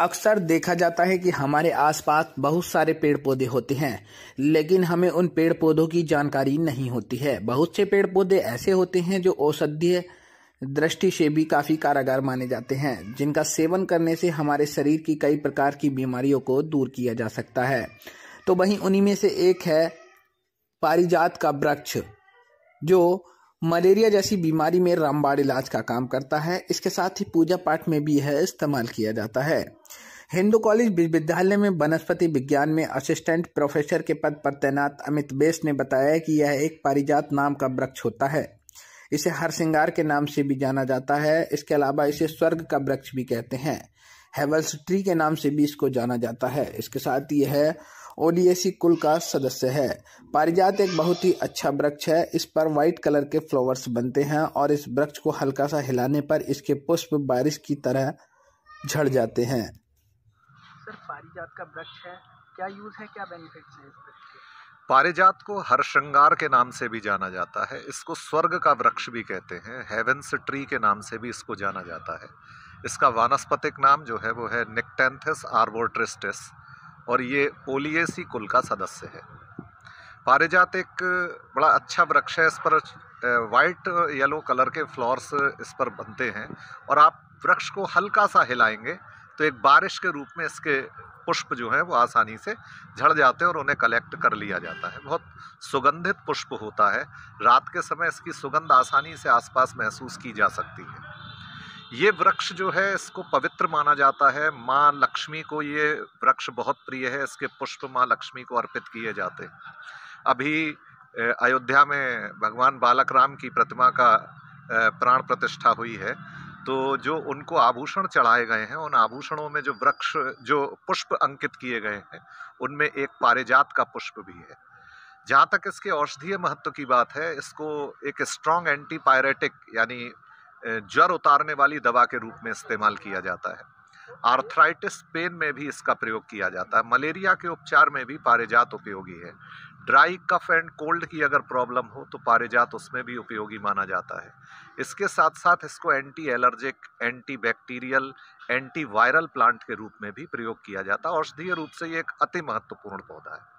अक्सर देखा जाता है कि हमारे आसपास बहुत सारे पेड़ पौधे होते हैं, लेकिन हमें उन पेड़ पौधों की जानकारी नहीं होती है। बहुत से पेड़ पौधे ऐसे होते हैं जो औषधीय दृष्टि से भी काफ़ी कारगर माने जाते हैं, जिनका सेवन करने से हमारे शरीर की कई प्रकार की बीमारियों को दूर किया जा सकता है। तो वहीं उन्हीं में से एक है पारिजात का वृक्ष, जो मलेरिया जैसी बीमारी में रामबाण इलाज का काम करता है। इसके साथ ही पूजा पाठ में भी यह इस्तेमाल किया जाता है। हिंदू कॉलेज विश्वविद्यालय में वनस्पति विज्ञान में असिस्टेंट प्रोफेसर के पद पर तैनात अमित बेस ने बताया कि यह एक पारिजात नाम का वृक्ष होता है। इसे हरसिंगार के नाम से भी जाना जाता है। इसके अलावा इसे स्वर्ग का वृक्ष भी कहते हैं। हेवल्स ट्री के नाम से भी इसको जाना जाता है। इसके साथ ही यह ओलिएसी कुल का सदस्य है। पारिजात एक बहुत ही अच्छा वृक्ष है। इस पर वाइट कलर के फ्लावर्स बनते हैं और इस वृक्ष को हल्का सा हिलाने पर इसके पुष्प बारिश की तरह झड़ जाते हैं। सर, पारिजात का वृक्ष है, क्या यूज है, क्या बेनिफिट्स हैं इस वृक्ष के? पारिजात को हरसिंगार के नाम से भी जाना जाता है। इसको स्वर्ग का वृक्ष भी कहते हैं। हेवंस ट्री के नाम से भी इसको जाना जाता है। इसका वानस्पतिक नाम जो है वो है निक्टेंथस आर्बोट्रिस्टिस और ये ओलिएसी कुल का सदस्य है। पारिजात एक बड़ा अच्छा वृक्ष है। इस पर वाइट येलो कलर के फ्लावर्स इस पर बनते हैं और आप वृक्ष को हल्का सा हिलाएंगे तो एक बारिश के रूप में इसके पुष्प जो हैं वो आसानी से झड़ जाते हैं और उन्हें कलेक्ट कर लिया जाता है। बहुत सुगंधित पुष्प होता है। रात के समय इसकी सुगंध आसानी से आसपास महसूस की जा सकती है। ये वृक्ष जो है इसको पवित्र माना जाता है। माँ लक्ष्मी को ये वृक्ष बहुत प्रिय है। इसके पुष्प माँ लक्ष्मी को अर्पित किए जाते हैं। अभी अयोध्या में भगवान बालक राम की प्रतिमा का प्राण प्रतिष्ठा हुई है, तो जो उनको आभूषण चढ़ाए गए हैं उन आभूषणों में जो पुष्प अंकित किए गए हैं उनमें एक पारिजात का पुष्प भी है। जहाँ तक इसके औषधीय महत्व की बात है, इसको एक स्ट्रॉन्ग एंटीपायरेटिक यानी जड़ उतारने वाली दवा के रूप में इस्तेमाल किया जाता है। आर्थराइटिस पेन में भी इसका प्रयोग किया जाता है। मलेरिया के उपचार में भी पारिजात उपयोगी है। ड्राई कफ एंड कोल्ड की अगर प्रॉब्लम हो तो पारिजात उसमें भी उपयोगी माना जाता है। इसके साथ साथ इसको anti allergic, anti bacterial, anti viral plant के रूप में भी प्रयोग किया जाता है। औषधीय रूप से ये एक अति महत्वपूर्ण पौधा है।